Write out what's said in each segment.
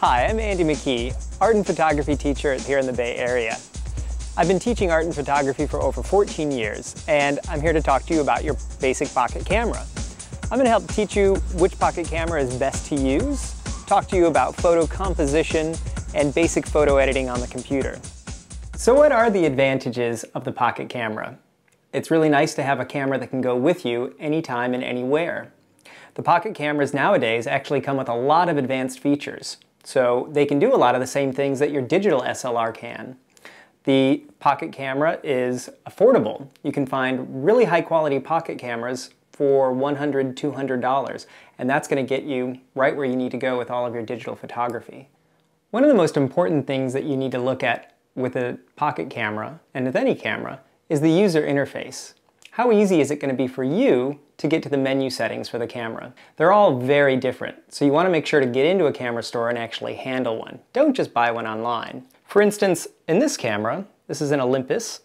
Hi, I'm Andy McKee, art and photography teacher here in the Bay Area. I've been teaching art and photography for over 14 years, and I'm here to talk to you about your basic pocket camera. I'm going to help teach you which pocket camera is best to use, talk to you about photo composition, and basic photo editing on the computer. So what are the advantages of the pocket camera? It's really nice to have a camera that can go with you anytime and anywhere. The pocket cameras nowadays actually come with a lot of advanced features, so they can do a lot of the same things that your digital SLR can. The pocket camera is affordable. You can find really high quality pocket cameras for $100, $200, and that's going to get you right where you need to go with all of your digital photography. One of the most important things that you need to look at with a pocket camera, and with any camera, is the user interface. How easy is it going to be for you to get to the menu settings for the camera? They're all very different, so you want to make sure to get into a camera store and actually handle one. Don't just buy one online. For instance, in this camera, this is an Olympus,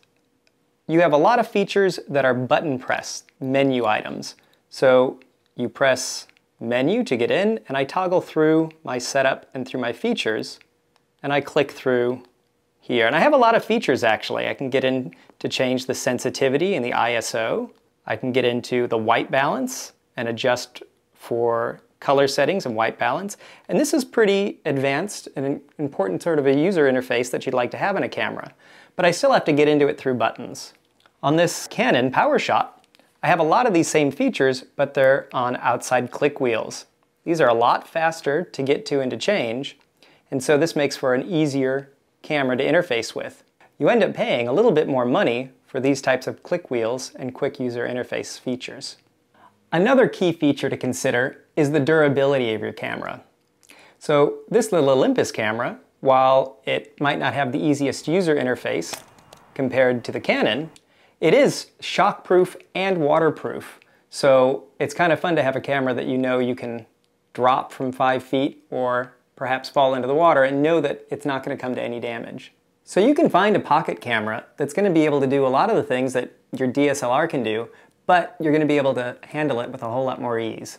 you have a lot of features that are button press menu items. So you press menu to get in, and I toggle through my setup and through my features, and I click through here. And I have a lot of features actually. I can get in to change the sensitivity and the ISO. I can get into the white balance and adjust for color settings and white balance. And this is pretty advanced and an important sort of a user interface that you'd like to have in a camera. But I still have to get into it through buttons. On this Canon PowerShot, I have a lot of these same features, but they're on outside click wheels. These are a lot faster to get to and to change, and so this makes for an easier camera to interface with. You end up paying a little bit more money for these types of click wheels and quick user interface features. Another key feature to consider is the durability of your camera. So this little Olympus camera, while it might not have the easiest user interface compared to the Canon, it is shockproof and waterproof. So it's kind of fun to have a camera that you know you can drop from 5 feet or perhaps fall into the water and know that it's not going to come to any damage. So you can find a pocket camera that's going to be able to do a lot of the things that your DSLR can do, but you're going to be able to handle it with a whole lot more ease.